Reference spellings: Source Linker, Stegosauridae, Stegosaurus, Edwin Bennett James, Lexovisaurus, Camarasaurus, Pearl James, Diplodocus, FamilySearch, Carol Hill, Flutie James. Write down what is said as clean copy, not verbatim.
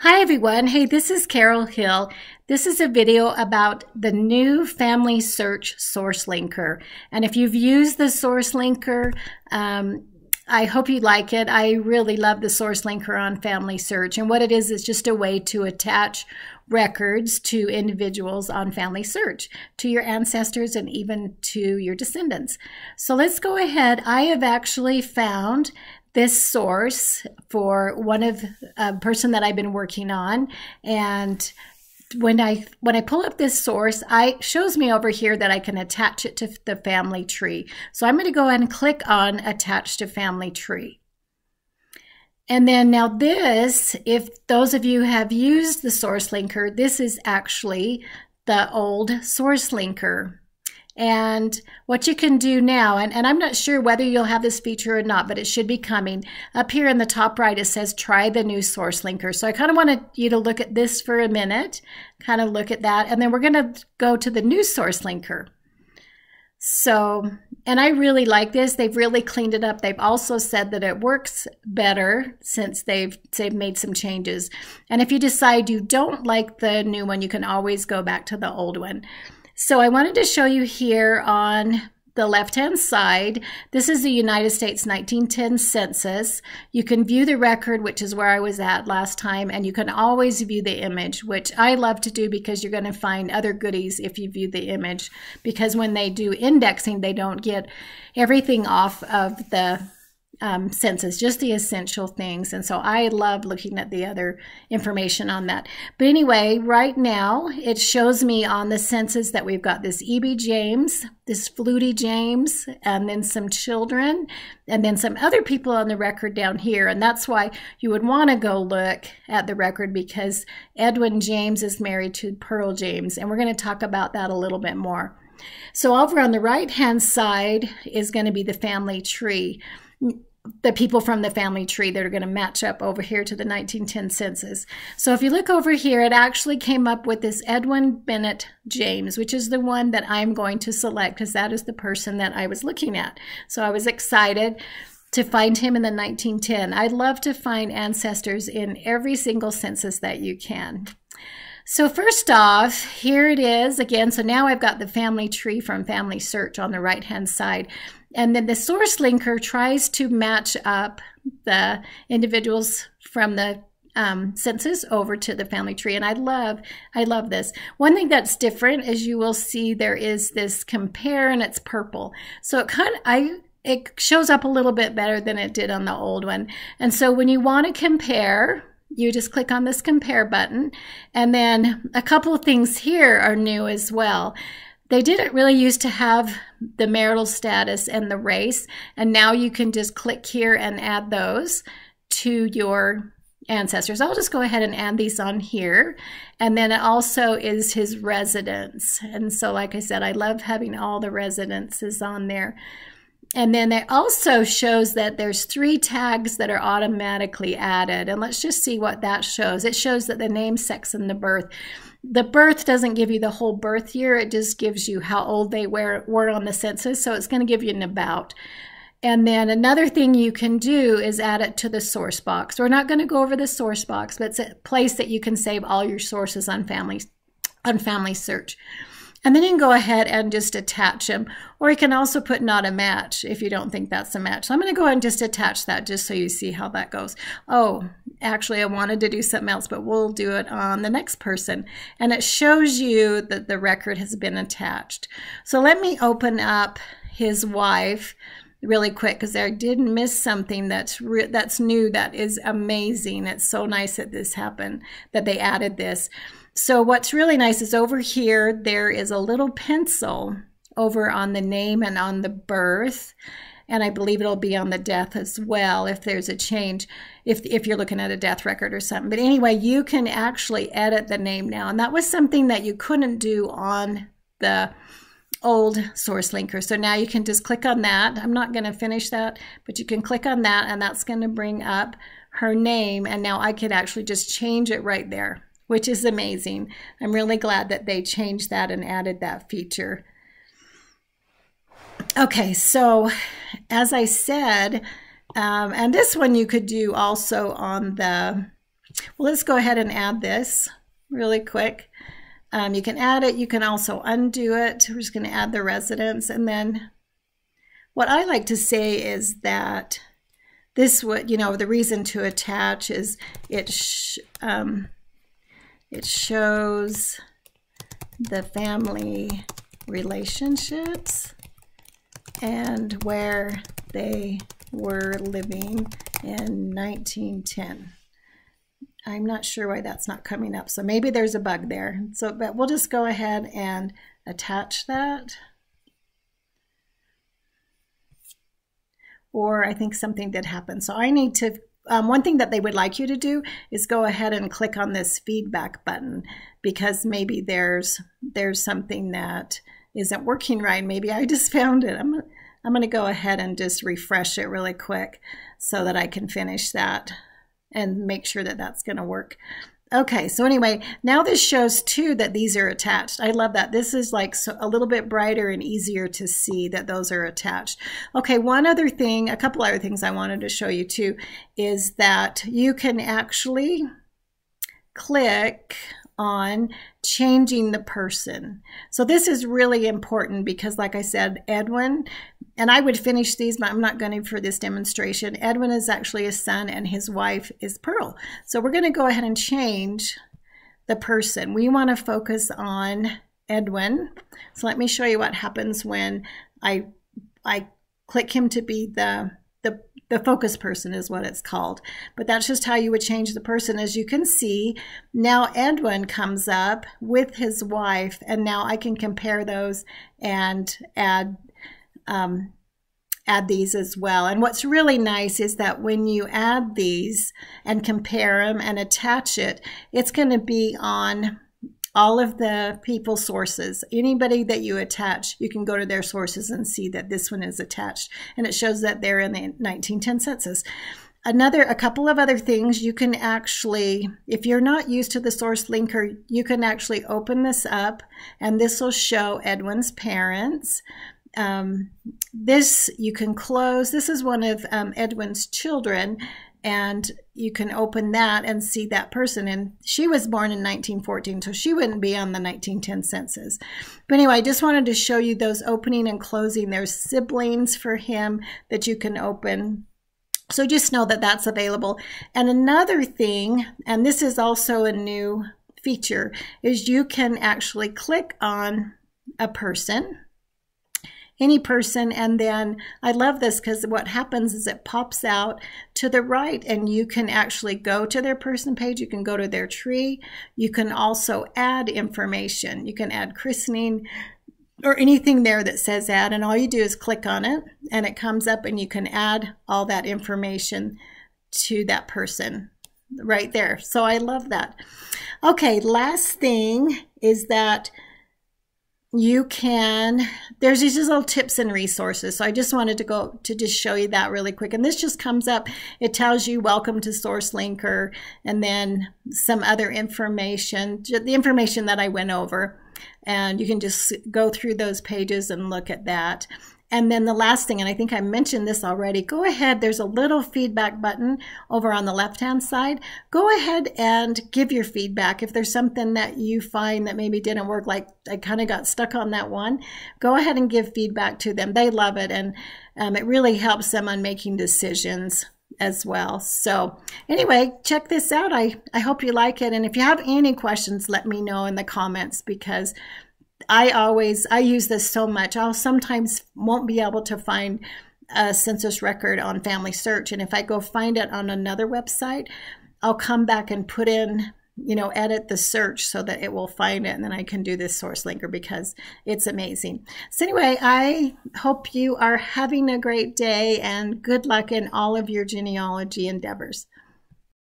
Hi everyone. Hey, this is Carol Hill. This is a video about the new FamilySearch Source Linker. And if you've used the Source Linker, I hope you like it. I really love the Source Linker on FamilySearch. And what it is just a way to attach records to individuals on FamilySearch, to your ancestors and even to your descendants. So let's go ahead. I have actually found this source for one of a person that I've been working on, and when I pull up this source, it shows me over here that I can attach it to the family tree. So I'm going to go ahead and click on attach to family tree. And then now this, if those of you have used the Source Linker, this is actually the old Source Linker. And what you can do now, and I'm not sure whether you'll have this feature or not, but it should be coming. Up here in the top right, it says try the new Source Linker. So I kind of wanted you to look at this for a minute, kind of look at that, and then we're going to go to the new Source Linker. So, and I really like this. They've really cleaned it up. They've also said that it works better since they've made some changes. And if you decide you don't like the new one, you can always go back to the old one. So I wanted to show you here on the left-hand side, this is the United States 1910 census. You can view the record, which is where I was at last time, and you can always view the image, which I love to do because you're going to find other goodies if you view the image, because when they do indexing, they don't get everything off of the census, just the essential things. And so I love looking at the other information on that. But anyway, right now it shows me on the census that we've got this E.B. James, this Flutie James, and then some children, and then some other people on the record down here. And that's why you would want to go look at the record, because Edwin James is married to Pearl James, and we're going to talk about that a little bit more. So over on the right-hand side is going to be the family tree. The people from the family tree that are going to match up over here to the 1910 census. So if you look over here, it actually came up with this Edwin Bennett James, which is the one that I'm going to select because that is the person that I was looking at. So I was excited to find him in the 1910. I love to find ancestors in every single census that you can. So first off, here it is again. So now I've got the family tree from FamilySearch on the right-hand side. And then the Source Linker tries to match up the individuals from the census over to the family tree. And I love this. One thing that's different is you will see there is this compare, and it's purple. So it kind of, it shows up a little bit better than it did on the old one. And so when you want to compare, you just click on this compare button. And then a couple of things here are new as well. They didn't really used to have the marital status and the race, and now you can just click here and add those to your ancestors. I'll just go ahead and add these on here, and then it also is his residence. And so, like I said, I love having all the residences on there. And then it also shows that there's 3 tags that are automatically added. And let's just see what that shows. It shows that the name, sex, and the birth. The birth doesn't give you the whole birth year. It just gives you how old they were on the census. So it's going to give you an about. And then another thing you can do is add it to the source box. We're not going to go over the source box, but it's a place that you can save all your sources on FamilySearch. And then you can go ahead and just attach them. Or you can also put not a match if you don't think that's a match. So I'm going to go ahead and just attach that just so you see how that goes. Oh, actually I wanted to do something else, but we'll do it on the next person. And it shows you that the record has been attached. So let me open up his wife really quick, because I did miss something that's new, that is amazing. It's so nice that this happened, that they added this. So what's really nice is over here, there is a little pencil over on the name and on the birth. And I believe it'll be on the death as well if there's a change, if you're looking at a death record or something. But anyway, you can actually edit the name now. And that was something that you couldn't do on the old Source Linker. So now you can just click on that. I'm not going to finish that, but you can click on that, and that's going to bring up her name. And now I could actually just change it right there, which is amazing. I'm really glad that they changed that and added that feature. Okay, so as I said, and this one you could do also on the Well, let's go ahead and add this really quick. You can add it. You can also undo it. We're just going to add the residents. And then what I like to say is that this would, you know, the reason to attach is it shows the family relationships and where they were living in 1910. I'm not sure why that's not coming up, so maybe there's a bug there. So, but we'll just go ahead and attach that. Or I think something did happen. So I need to, one thing that they would like you to do is go ahead and click on this feedback button, because maybe there's something that isn't working right. Maybe I just found it. I'm going to go ahead and just refresh it really quick so that I can finish that and make sure that that's going to work. Okay, so anyway, now this shows too that these are attached. I love that. This is like so, a little bit brighter and easier to see that those are attached. Okay, one other thing, a couple other things I wanted to show you too, is that you can actually click on changing the person. So this is really important because, like I said, Edwin, and I would finish these, but I'm not going to for this demonstration. Edwin is actually his son and his wife is Pearl. So we're going to go ahead and change the person. We want to focus on Edwin. So let me show you what happens when I click him to be the focus person is what it's called. But that's just how you would change the person. As you can see, now Edwin comes up with his wife, and now I can compare those and add these as well. And what's really nice is that when you add these and compare them and attach it, it's going to be on all of the people sources. Anybody that you attach, you can go to their sources and see that this one is attached, and it shows that they're in the 1910 census. A couple of other things you can actually, if you're not used to the Source Linker, you can actually open this up, and this will show Edwin's parents. This you can close. This is one of Edwin's children, and you can open that and see that person. And she was born in 1914, so she wouldn't be on the 1910 census. But anyway, I just wanted to show you those opening and closing. There's siblings for him that you can open. So just know that that's available. And another thing, and this is also a new feature, is you can actually click on a person, any person, and then I love this because what happens is it pops out to the right, and you can actually go to their person page. You can go to their tree. You can also add information. You can add christening or anything there that says add, and all you do is click on it, and it comes up, and you can add all that information to that person right there. So I love that. Okay, last thing is that you can, there's these little tips and resources. So I just wanted to go to just show you that really quick. And this just comes up. It tells you welcome to Source Linker, and then some other information, the information that I went over. And you can just go through those pages and look at that. And then the last thing, and I think I mentioned this already, go ahead, there's a little feedback button over on the left-hand side. Go ahead and give your feedback. If there's something that you find that maybe didn't work, like I kind of got stuck on that one, go ahead and give feedback to them. They love it, and it really helps them on making decisions as well. So anyway, check this out. I hope you like it. And if you have any questions, let me know in the comments, because I use this so much. I'll sometimes won't be able to find a census record on FamilySearch, and if I go find it on another website, I'll come back and put in, you know, edit the search so that it will find it, and then I can do this Source Linker because it's amazing. So anyway, I hope you are having a great day, and good luck in all of your genealogy endeavors.